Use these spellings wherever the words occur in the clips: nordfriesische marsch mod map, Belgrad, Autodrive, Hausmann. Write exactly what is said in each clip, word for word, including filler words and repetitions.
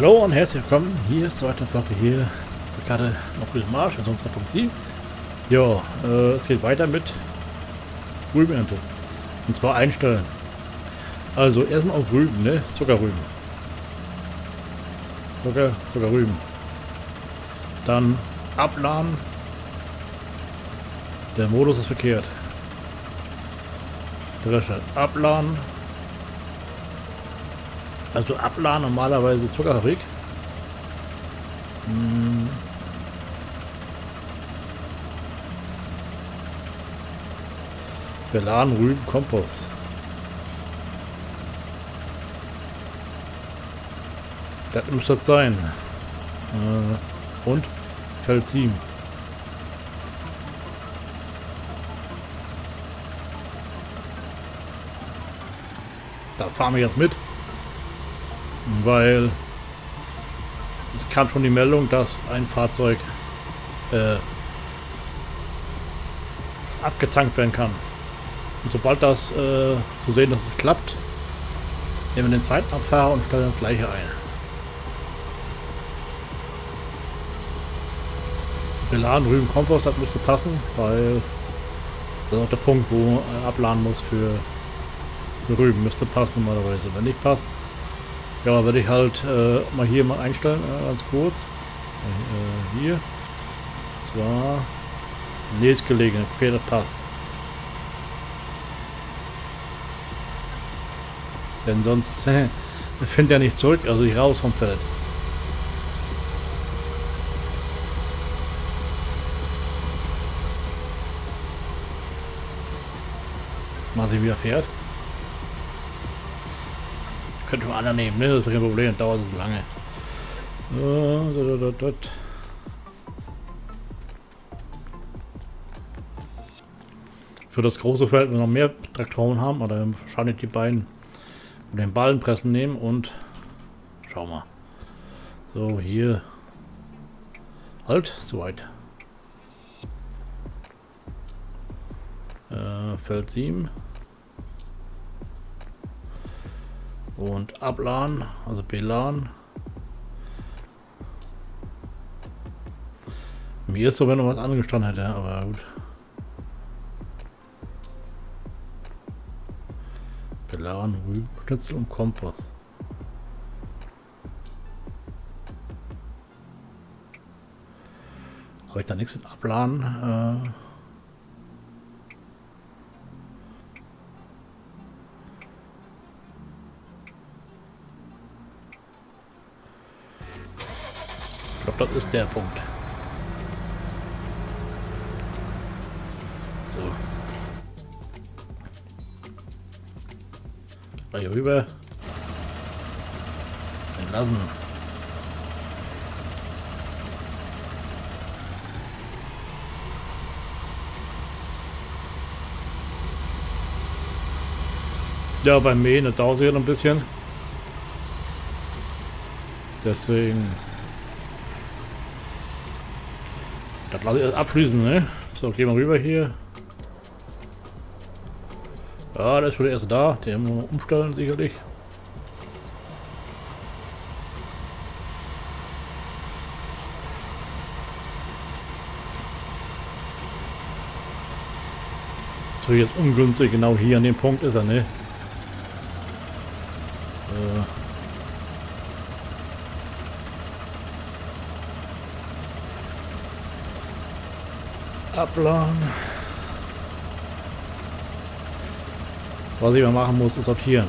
Hallo und herzlich willkommen, hier ist heute eine Folge hier, die Karte noch für den Marsch, also unsere Punkt Ziel. Ja, äh, es geht weiter mit Rübenernte. Und zwar einstellen. Also erstmal auf Rüben, ne? Zuckerrüben. Zucker, Zuckerrüben. Dann abladen. Der Modus ist verkehrt. Drescher abladen. Also abladen normalerweise Zuckerfabrik. Hm. Beladen Rüben Kompost. Das muss das sein. Äh, und Calcium. Da fahren wir jetzt mit. Weil es kam schon die Meldung, dass ein Fahrzeug äh, abgetankt werden kann. Und sobald das äh, zu sehen, dass es klappt, nehmen wir den zweiten Abfahrer und stellen das gleiche ein. Wir laden Rüben Kompost, das müsste passen, weil das ist auch der Punkt, wo er abladen muss für, für Rüben. Müsste passen normalerweise. Wenn nicht passt, ja, würde ich halt äh, mal hier mal einstellen, äh, ganz kurz. Äh, hier. Und zwar nächstgelegene. Okay, das passt. Denn sonst findet er nicht zurück, also ich raus vom Feld. Mal sehen, wie er fährt. Könnte man anderen nehmen, ne? Das ist kein Problem, das dauert so lange. Für das große Feld, wenn wir noch mehr Traktoren haben, oder wahrscheinlich die beiden mit den Ballenpressen nehmen und schau mal. So, hier. Halt, soweit. Äh, Feld sieben. Und abladen, also beladen. Mir ist so, wenn noch was angestanden hätte, aber gut. Beladen, Rübenschnitzel und Kompost. Habe ich da nichts mit abladen? Äh Ich glaube, das ist der Punkt. So. Gleich rüber. Entlassen. Ja, beim Mähen, das dauert hier noch ein bisschen. Deswegen. Das lasse ich erst abschließen, ne? So, gehen wir rüber hier. Ja, das ist schon der erste da. Den müssen wir umstellen, sicherlich. So, jetzt ungünstig. Genau hier an dem Punkt ist er, ne? So. Abladen. Was ich mal machen muss, ist sortieren.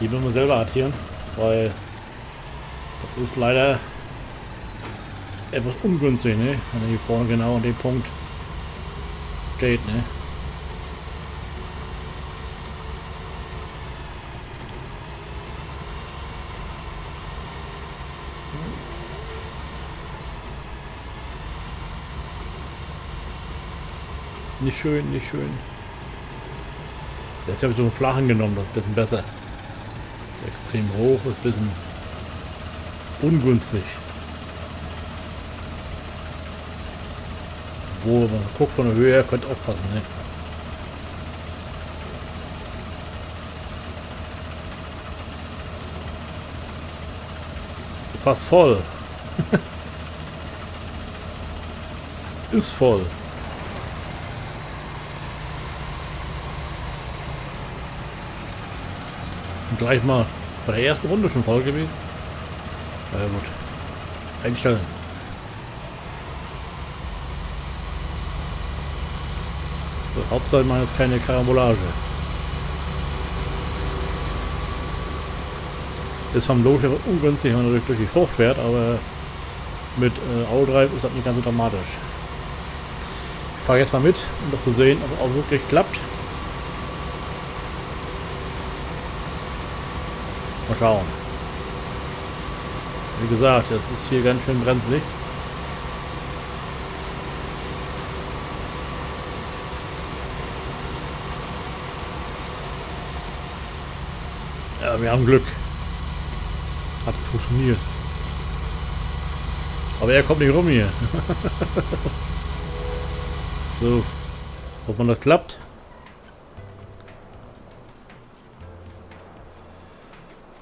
Die müssen wir selber sortieren, weil das ist leider etwas ungünstig, ne? Wenn er hier vorne genau an dem Punkt steht, ne? Nicht schön, nicht schön. Jetzt habe ich so einen flachen genommen, das ist ein bisschen besser. Extrem hoch ist ein bisschen ungünstig. Wo man guckt von der Höhe her, könnte auch passen, ne? Fast voll. Ist voll. Und gleich mal bei der ersten Runde schon voll gewesen. Na ja, gut. Einstellen. So, Hauptsache man jetzt keine Karambolage. Ist vom Loch ungünstig, wenn man durch, durch die Frucht fährt, aber mit äh, Autodrive ist das nicht ganz so dramatisch. Ich fahre jetzt mal mit, um das zu sehen, ob es auch wirklich klappt. Mal schauen. Wie gesagt, das ist hier ganz schön brenzlig. Ja, wir haben Glück. Hat funktioniert. Aber er kommt nicht rum hier. So. Ob man das klappt.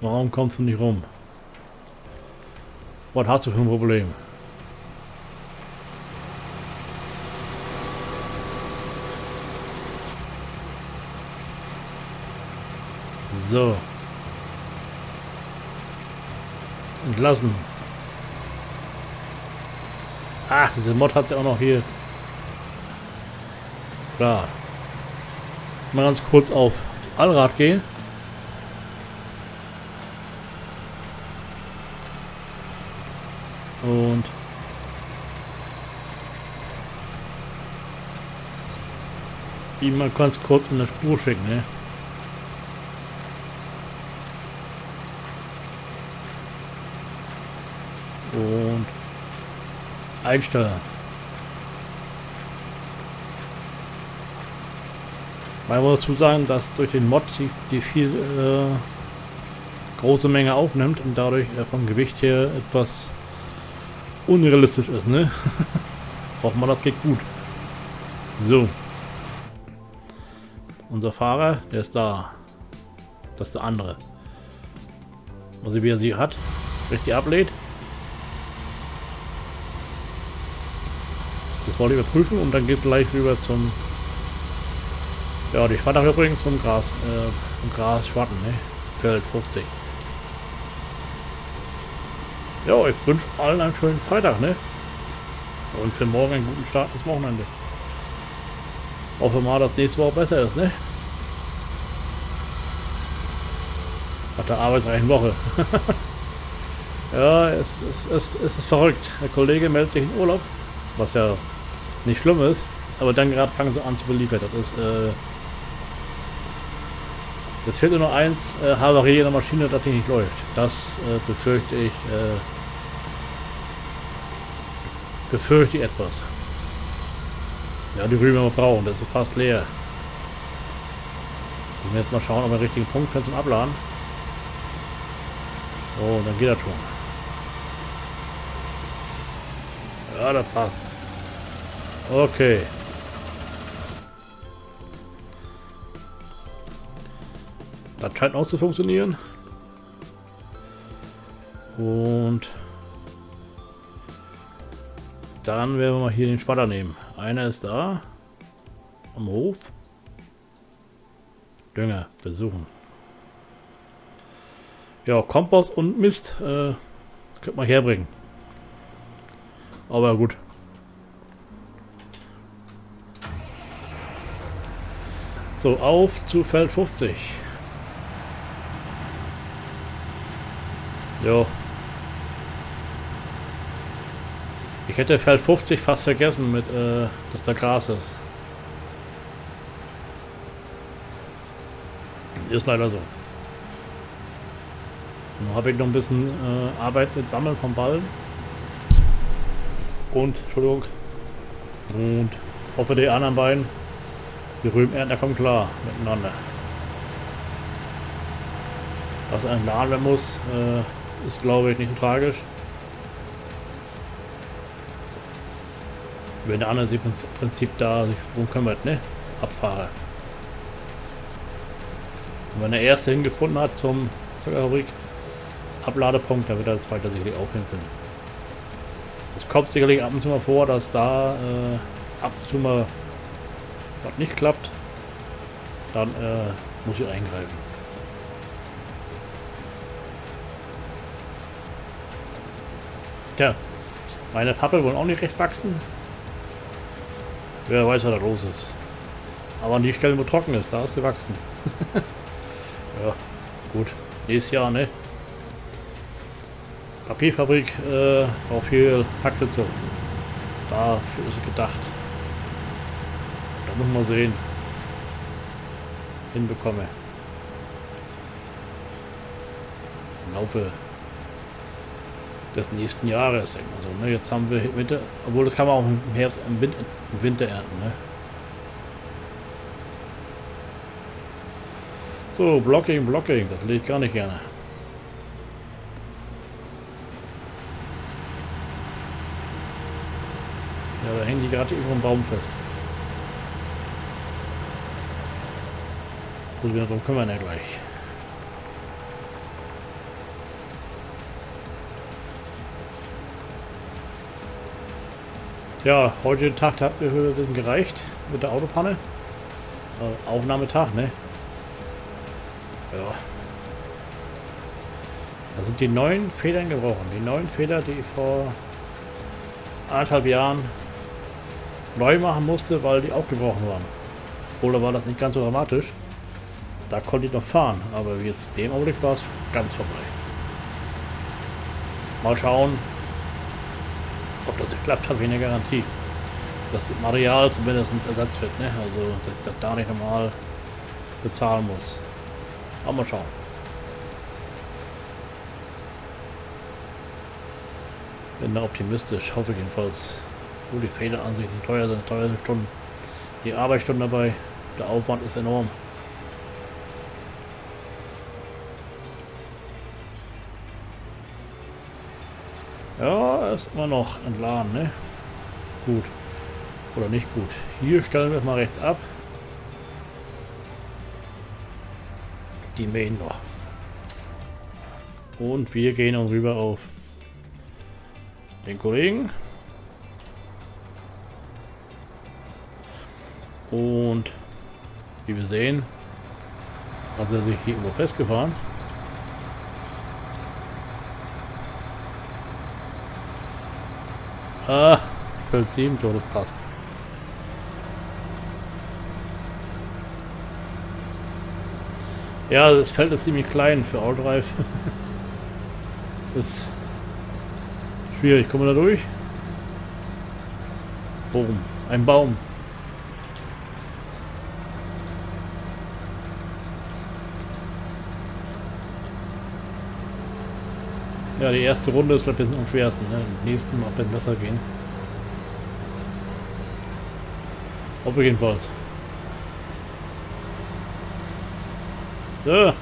Warum kommst du nicht rum? Was hast du für ein Problem? So. Entlassen. Ach, diese Mod hat sie auch noch hier. Da. Mal ganz kurz auf Allrad gehen. Und ihn mal ganz kurz in der Spur schicken, ne? Und einstellen. Man muss dazu sagen, dass durch den Mod die, die viel äh, große Menge aufnimmt und dadurch äh, vom Gewicht her etwas unrealistisch ist, ne? Hoffen wir, das geht gut. So. Unser Fahrer, der ist da. Das ist der andere. Mal sehen, wie er sie hat. Richtig ablädt. Das wollte ich überprüfen und dann geht es gleich rüber zum. Ja, die Schwatter übrigens zum Gras. Äh, zum Gras Schwatten, ne? Feld fünfzig. Ja, ich wünsche allen einen schönen Freitag, ne? Und für morgen einen guten Start ins Wochenende. Auch wenn mal das nächste Woche besser ist, ne? Nach der arbeitsreichen Woche. Ja, es, es, es, es ist verrückt. Der Kollege meldet sich in Urlaub, was ja nicht schlimm ist, aber dann gerade fangen sie an zu beliefern. Das ist, äh... Jetzt fehlt nur noch eins, äh, Havarie in der Maschine, dass die nicht läuft. Das äh, befürchte ich, äh, befürchte ich etwas. Ja, die würden wir mal brauchen, das ist fast leer. Wir müssen jetzt mal schauen, ob wir den richtigen Punkt finden zum Abladen. Oh, dann geht das schon. Ja, das passt. Okay. Das scheint auch zu funktionieren. Und dann werden wir mal hier den Schwatter nehmen. Einer ist da. Am Hof. Dünger besuchen. Ja, Kompost und Mist. Äh, könnte man herbringen. Aber gut. So, auf zu Feld fünfzig. Jo. Ich hätte Feld fünfzig fast vergessen, mit, äh, dass da Gras ist. Ist leider so. Dann habe ich noch ein bisschen äh, Arbeit mit Sammeln von Ballen. Und, Entschuldigung. Und hoffe, die anderen beiden, die Rübenernter, kommen klar miteinander. Dass er entladen werden muss, äh, ist, glaube ich, nicht so tragisch. Wenn der andere sich im Prinzip da sich drum kümmert, ne? Abfahrer. Und wenn der erste hingefunden hat zum, zur Fabrik, Abladepunkt, da wird er das weiter sicherlich auch hinfinden. Es kommt sicherlich ab und zu mal vor, dass da äh, ab und zu mal was nicht klappt. Dann äh, muss ich eingreifen. Tja, meine Pappel wollen auch nicht recht wachsen. Wer weiß, was da los ist. Aber an die Stelle, wo trocken ist, da ist gewachsen. Ja, gut. Nächstes Jahr, ne? Papierfabrik, äh, auch viel Hackfitze. Dafür ist es gedacht. Da muss man sehen. Hinbekomme. Im Laufe des nächsten Jahres. Also, ne, jetzt haben wir Winter, obwohl das kann man auch im Herbst, im Winter, im Winter ernten. Ne? So, Blocking, Blocking, das liegt gar nicht gerne. Ja, da hängen die gerade über dem Baum fest. Gut, wir darum kümmern ja gleich. Ja, heute den Tag hat mir ein bisschen gereicht mit der Autopanne. Äh, Aufnahmetag, ne? Ja. Da sind die neuen Federn gebrochen. Die neuen Federn, die ich vor anderthalb Jahren neu machen musste, weil die auch gebrochen waren. Oder war das nicht ganz so dramatisch? Da konnte ich noch fahren, aber jetzt in dem Augenblick war es ganz vorbei. Mal schauen. Ob das geklappt hat, weniger Garantie. Dass das Material zumindest ersetzt wird, ne? Also, dass ich da nicht normal bezahlen muss. Aber mal schauen. Bin da optimistisch, hoffe ich jedenfalls. Nur die Federn an sich, die teuer sind, teuer sind Stunden. Die Arbeitsstunden dabei, der Aufwand ist enorm. Ja, ist immer noch entladen, ne? Gut. Oder nicht gut. Hier stellen wir es mal rechts ab. Die mähen noch. Und wir gehen uns rüber auf den Kollegen. Und wie wir sehen, hat er sich hier irgendwo festgefahren. Ah, Feld sieben, doch, das passt. Ja, das Feld ist ziemlich klein für Autodrive. Ist schwierig. Kommen wir da durch? Boom. Ein Baum. Ja, die erste Runde ist vielleicht am schwersten. Ne? Nächstes Mal wird besser gehen. Ob wir jedenfalls. So.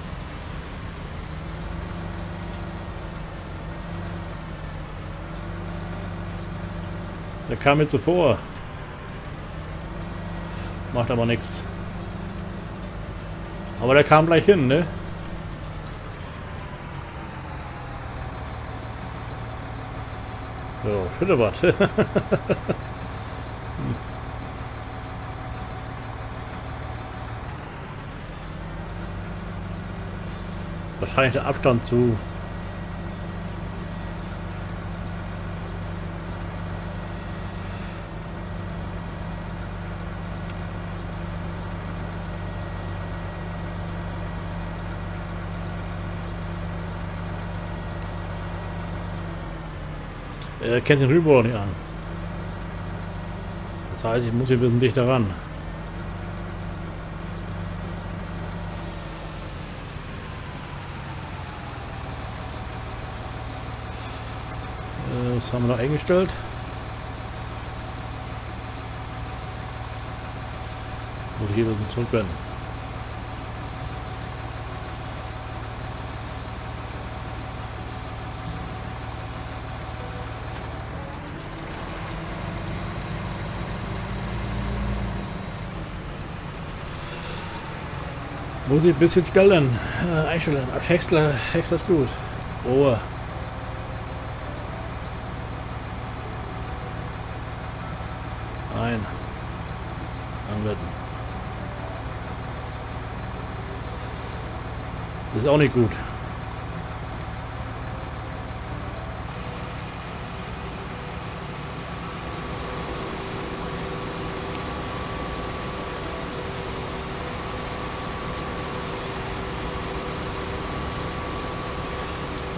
Der kam mir zuvor. Macht aber nichts. Aber der kam gleich hin, ne? So, Schüttebad. Wahrscheinlich der Abstand zu. Er kennt den Rübohr nicht an. Das heißt, ich muss hier ein bisschen dichter ran. Das haben wir noch eingestellt. Muss ich hier ein bisschen zurückwenden. Muss ich ein bisschen stellen, äh, einstellen. Ab Häcksler, Häcksler ist gut. Ruhe. Nein. Angeln. Das ist auch nicht gut.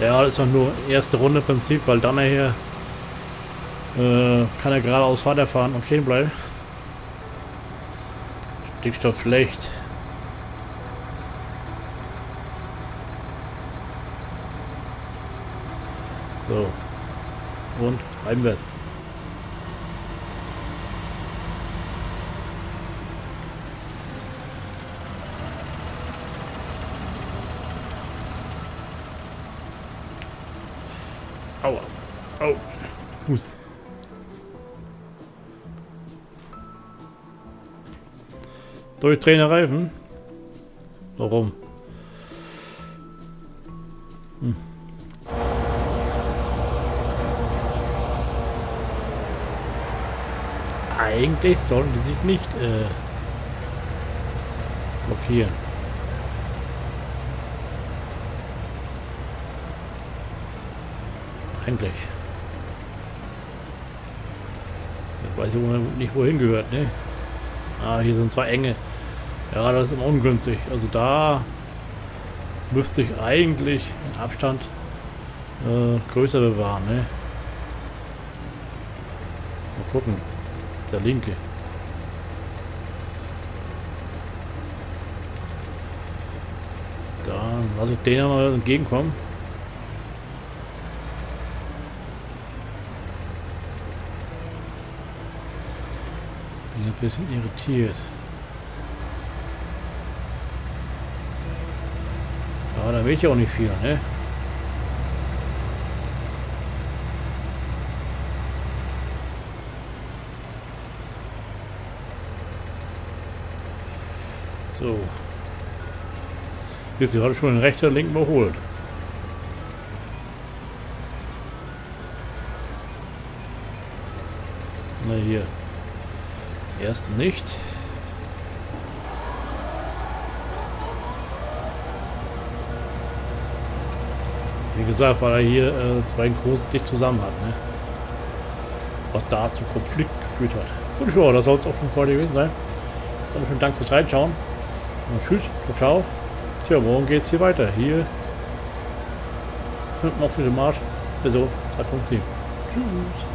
Ja, das ist doch nur erste Runde Prinzip, weil dann er hier äh, kann er geradeaus weiterfahren und stehen bleiben. Stickstoff schlecht. So. Und einwärts. Aua. Au. Fuß. Durchdrehende Reifen. Warum? Hm. Eigentlich sollen die sich nicht äh, blockieren. Eigentlich. Ich weiß nicht, wohin gehört, ne? Ah, hier sind zwei enge. Ja, das ist ungünstig. Also da müsste ich eigentlich den Abstand äh, größer bewahren, ne? Mal gucken. Der linke. Dann lasse ich denen mal entgegenkommen. Ein bisschen irritiert. Aber da will ich auch nicht viel, ne? So. Jetzt hat schon den rechten und linken überholt. Na hier. Erst nicht. Wie gesagt, weil er hier äh, zwei großen dicht zusammen hat, ne? Was da zu Konflikt geführt hat. So, sure, das soll es auch schon vor dir gewesen sein. Also schönen Dank fürs Reinschauen. Und tschüss, ciao. Tja, morgen geht es hier weiter. Hier auf dem Marsch. Also, zwei Punkt sieben. Tschüss.